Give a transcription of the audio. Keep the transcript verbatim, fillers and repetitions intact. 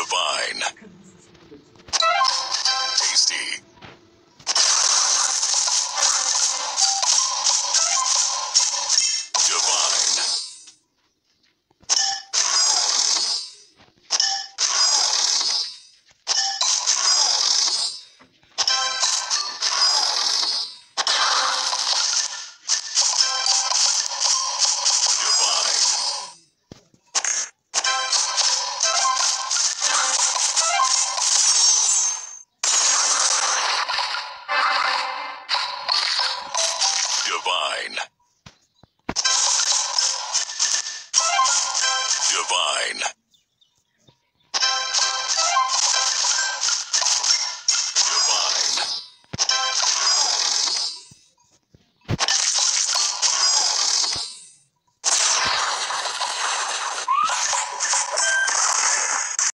divine.